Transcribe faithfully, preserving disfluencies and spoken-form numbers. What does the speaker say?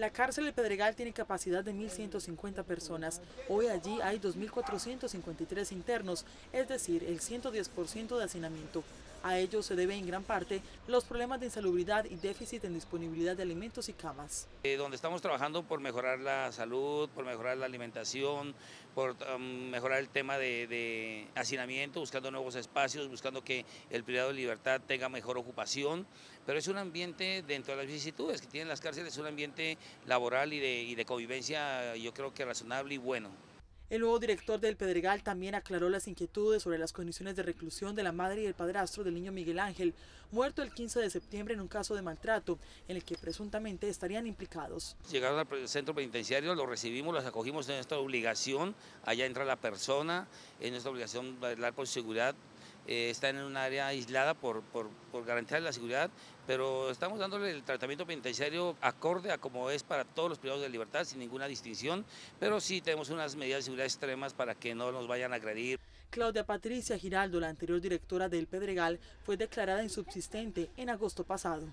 La cárcel El Pedregal tiene capacidad de mil ciento cincuenta personas. Hoy allí hay dos mil cuatrocientos cincuenta y tres internos, es decir, el ciento diez por ciento de hacinamiento. A ello se debe en gran parte los problemas de insalubridad y déficit en disponibilidad de alimentos y camas. Eh, donde estamos trabajando por mejorar la salud, por mejorar la alimentación, por um, mejorar el tema de, de hacinamiento, buscando nuevos espacios, buscando que el privado de libertad tenga mejor ocupación, pero es un ambiente dentro de las vicisitudes que tienen las cárceles, es un ambiente laboral y de, y de convivencia, yo creo que razonable y bueno. El nuevo director del Pedregal también aclaró las inquietudes sobre las condiciones de reclusión de la madre y el padrastro del niño Miguel Ángel, muerto el quince de septiembre en un caso de maltrato en el que presuntamente estarían implicados. Llegaron al centro penitenciario, los recibimos, los acogimos en nuestra obligación, allá entra la persona, es nuestra obligación velar por seguridad. Eh, está en un área aislada por, por, por garantizar la seguridad, pero estamos dándole el tratamiento penitenciario acorde a como es para todos los privados de libertad, sin ninguna distinción, pero sí tenemos unas medidas de seguridad extremas para que no nos vayan a agredir. Claudia Patricia Giraldo, la anterior directora del Pedregal, fue declarada insubsistente en agosto pasado.